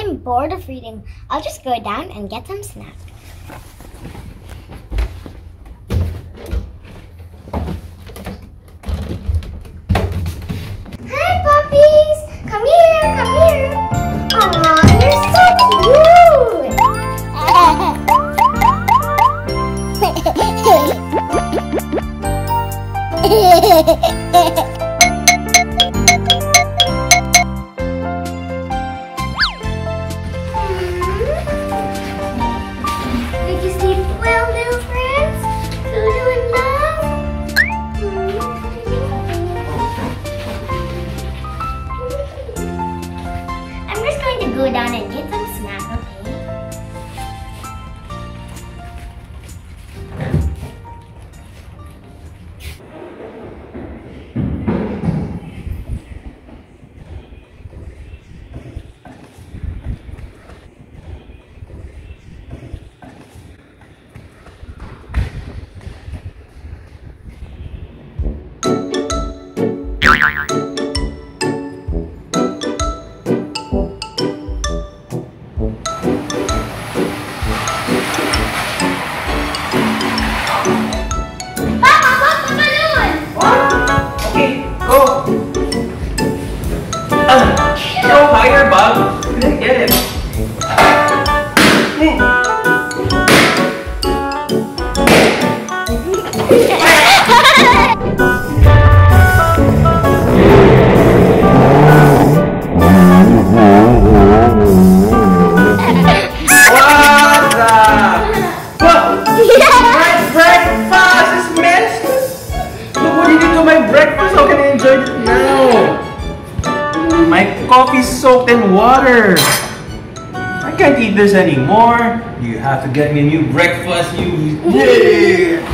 I'm bored of reading. I'll just go down and get some snack. Hi, puppies! Come here, come here! Aw, you're so cute! Go down and get some snack, okay? Coffee soaked in water. I can't eat this anymore. You have to get me a new breakfast. Yeah.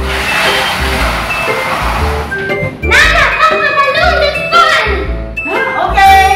Nana, come on, balloon. It's fun. Huh? Okay.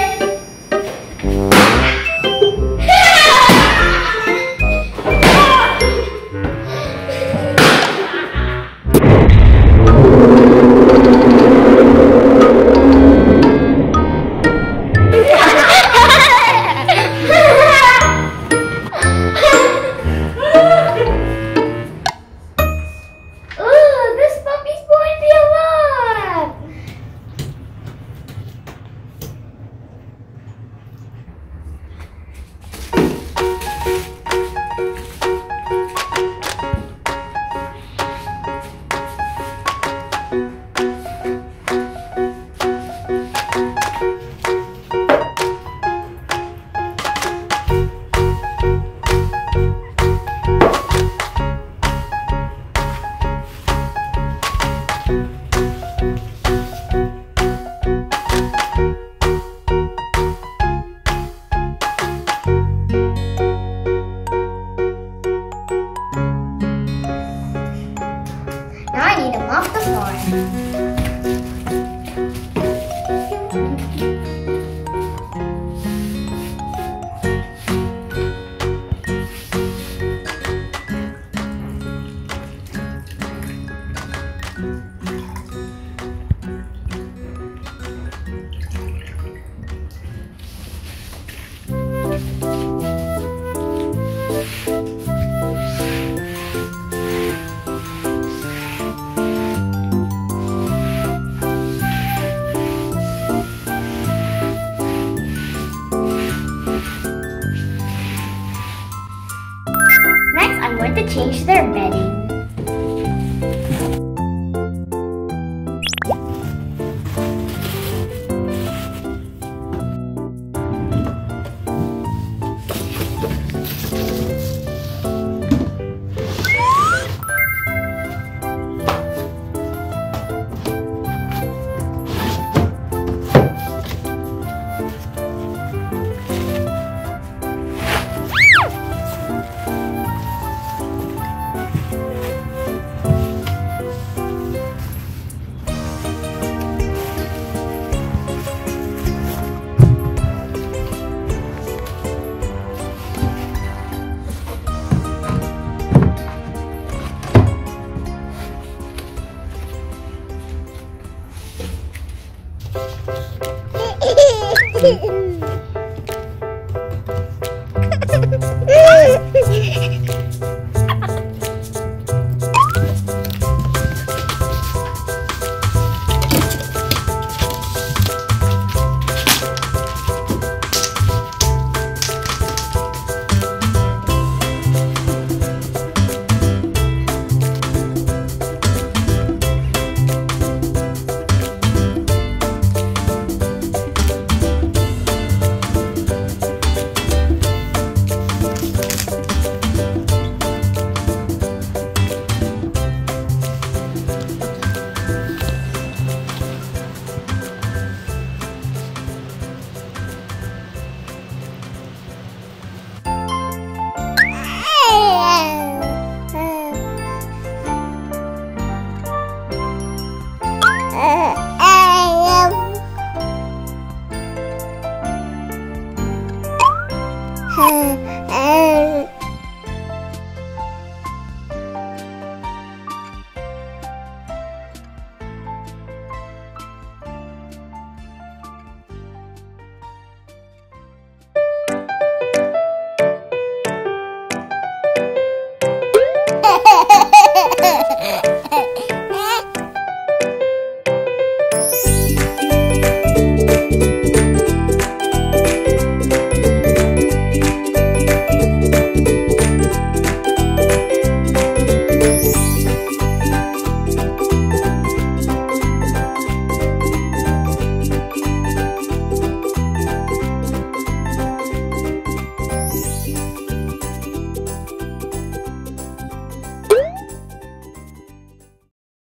Change their bedding.